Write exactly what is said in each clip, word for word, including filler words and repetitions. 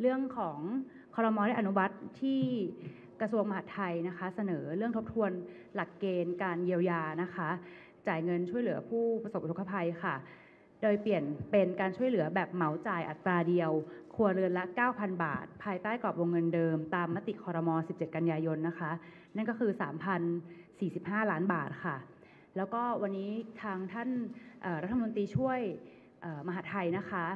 เรื่องของครม.ได้อนุมัติที่กระทรวงมหาดไทยนะคะเสนอเรื่องทบทวนหลักเกณฑ์การเยียวยานะคะจ่ายเงินช่วยเหลือผู้ประสบอุทกภัยค่ะโดยเปลี่ยนเป็นการช่วยเหลือแบบเหมาจ่ายอัตราเดียวครัวเรือนละ เก้าพัน บาทภายใต้กรอบวงเงินเดิมตามมติครมสิบเจ็ดกันยายนนะคะนั่นก็คือ สามพันสี่สิบห้า ล้านบาทค่ะแล้วก็วันนี้ทางท่านรัฐมนตรีช่วยมหาดไทยนะคะ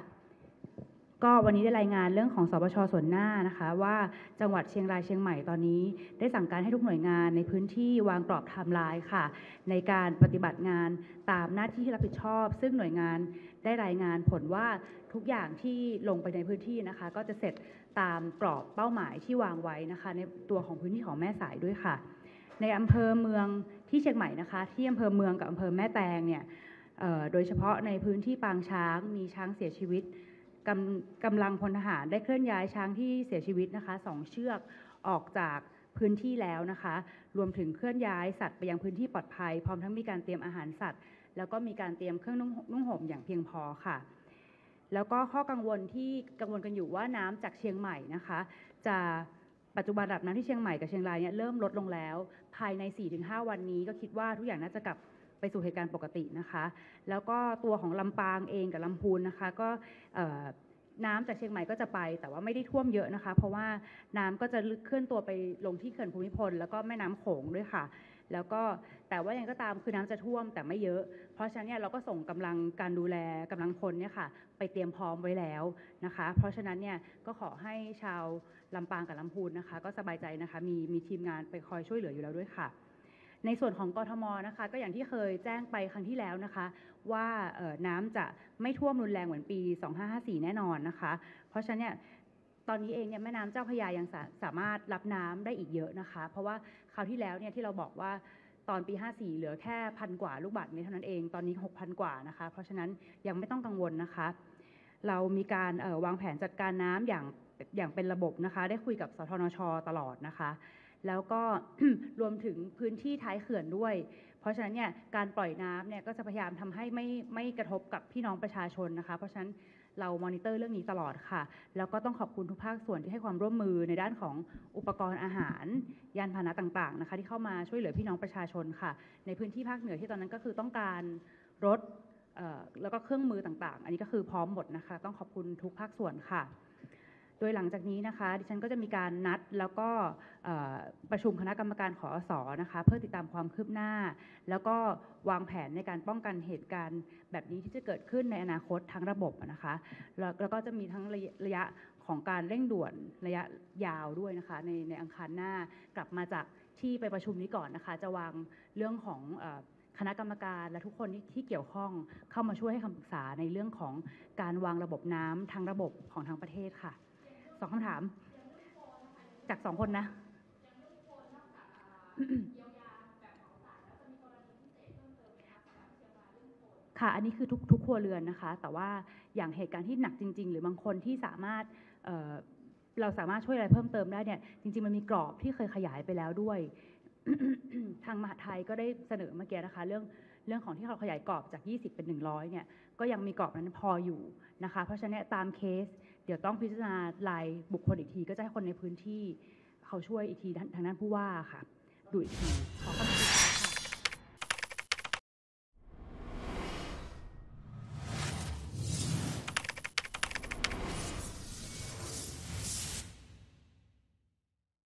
ก็วันนี้ได้รายงานเรื่องของสปช.ส่วนหน้านะคะว่าจังหวัดเชียงรายเชียงใหม่ตอนนี้ได้สั่งการให้ทุกหน่วยงานในพื้นที่วางกรอบไทม์ไลน์ค่ะในการปฏิบัติงานตามหน้าที่ที่รับผิดชอบซึ่งหน่วยงานได้รายงานผลว่าทุกอย่างที่ลงไปในพื้นที่นะคะก็จะเสร็จตามกรอบเป้าหมายที่วางไว้นะคะในตัวของพื้นที่ของแม่สายด้วยค่ะในอำเภอเมืองที่เชียงใหม่นะคะที่อำเภอเมืองกับอำเภอแม่แตงเนี่ยโดยเฉพาะในพื้นที่ปางช้างมีช้างเสียชีวิตกำ, กำลังพลทหารได้เคลื่อนย้ายช้างที่เสียชีวิตนะคะสองเชือกออกจากพื้นที่แล้วนะคะรวมถึงเคลื่อนย้ายสัตว์ไปยังพื้นที่ปลอดภัยพร้อมทั้งมีการเตรียมอาหารสัตว์แล้วก็มีการเตรียมเครื่องนุ่งห่มอย่างเพียงพอค่ะแล้วก็ข้อกังวลที่กังวลกันอยู่ว่าน้ำจากเชียงใหม่นะคะจะปัจจุบันระดับน้ำที่เชียงใหม่กับเชียงรายเนี่ยเริ่มลดลงแล้วภายใน สี่ถึงห้า วันนี้ก็คิดว่าทุกอย่างน่าจะกลับไปสู่เหตุการณ์ปกตินะคะแล้วก็ตัวของลำปางเองกับลำพูนนะคะก็น้ำจากเชียงใหม่ก็จะไปแต่ว่าไม่ได้ท่วมเยอะนะคะเพราะว่าน้ำก็จะเคลื่อนตัวไปลงที่เขื่อนภูมิพลแล้วก็แม่น้ำโขงด้วยค่ะแล้วก็แต่ว่าอย่างก็ตามคือน้ำจะท่วมแต่ไม่เยอะเพราะฉะนั้นเนี่ยเราก็ส่งกำลังการดูแลกำลังพลเนี่ยค่ะไปเตรียมพร้อมไว้แล้วนะคะเพราะฉะนั้นเนี่ยก็ขอให้ชาวลำปางกับลำพูนนะคะก็สบายใจนะคะมีมีทีมงานไปคอยช่วยเหลืออยู่แล้วด้วยค่ะในส่วนของกทมนะคะก็อย่างที่เคยแจ้งไปครั้งที่แล้วนะคะว่าน้ำจะไม่ท่วมรุนแรงเหมือนปีสองพันห้าร้อยห้าสิบสี่แน่นอนนะคะเพราะฉะนั้นเนี่ยตอนนี้เองเนี่ยแม่น้ำเจ้าพระยายังสา, สามารถรับน้ำได้อีกเยอะนะคะเพราะว่าคราวที่แล้วเนี่ยที่เราบอกว่าตอนปีห้าสิบสี่เหลือแค่พันกว่าลูกบาศก์เมตรเท่านั้นเองตอนนี้ หกพัน กว่านะคะเพราะฉะนั้นยังไม่ต้องกังวลนะคะเรามีการวางแผนจัดการน้ำอย่างอย่างเป็นระบบนะคะได้คุยกับสธนช.ตลอดนะคะแล้วก็ รวมถึงพื้นที่ท้ายเขื่อนด้วยเพราะฉะนั้นเนี่ยการปล่อยน้ำเนี่ยก็จะพยายามทำให้ไม่ไม่กระทบกับพี่น้องประชาชนนะคะเพราะฉะนั้นเรามอนิเตอร์เรื่องนี้ตลอดค่ะแล้วก็ต้องขอบคุณทุกภาคส่วนที่ให้ความร่วมมือในด้านของอุปกรณ์อาหารยานพาหนะต่างๆนะคะที่เข้ามาช่วยเหลือพี่น้องประชาชนค่ะในพื้นที่ภาคเหนือที่ตอนนั้นก็คือต้องการรถแล้วก็เครื่องมือต่างๆอันนี้ก็คือพร้อมหมดนะคะต้องขอบคุณทุกภาคส่วนค่ะโดยหลังจากนี้นะคะดิฉันก็จะมีการนัดแล้วก็ประชุมคณะกรรมการขอสนะคะเพื่อติดตามความคืบหน้าแล้วก็วางแผนในการป้องกันเหตุการณ์แบบนี้ที่จะเกิดขึ้นในอนาคตทั้งระบบนะคะแล้วก็จะมีทั้งระยะของการเร่งด่วนระยะยาวด้วยนะคะในในอังคารหน้ากลับมาจากที่ไปประชุมนี้ก่อนนะคะจะวางเรื่องของคณะกรรมการและทุกคนที่เกี่ยวข้องเข้ามาช่วยให้คำปรึกษาในเรื่องของการวางระบบน้ำทั้งระบบของทั้งประเทศค่ะสองคำถามจากสองคนนะค่ะอันนี้คือทุกทุกครัวเรือนนะคะแต่ว่าอย่างเหตุการณ์ที่หนักจริงๆหรือบางคนที่สามารถเอ่อเราสามารถช่วยอะไรเพิ่มเติมได้เนี่ยจริงๆมันมีกรอบที่เคยขยายไปแล้วด้วย ทางมหาดไทยก็ได้เสนอเมื่อกี้นะคะเรื่องเรื่องของที่เราขยายกรอบจากยี่สิบเป็นหนึ่งร้อยเนี่ยก็ยังมีกรอบนั้นพออยู่นะคะเพราะฉะนั้นตามเคสเดี๋ยวต้องพิจารณารายบุคคลอีกทีก็จะให้คนในพื้นที่เขาช่วยอีกทีทางด้านผู้ว่าค่ะดูอีกทีขอบคุณ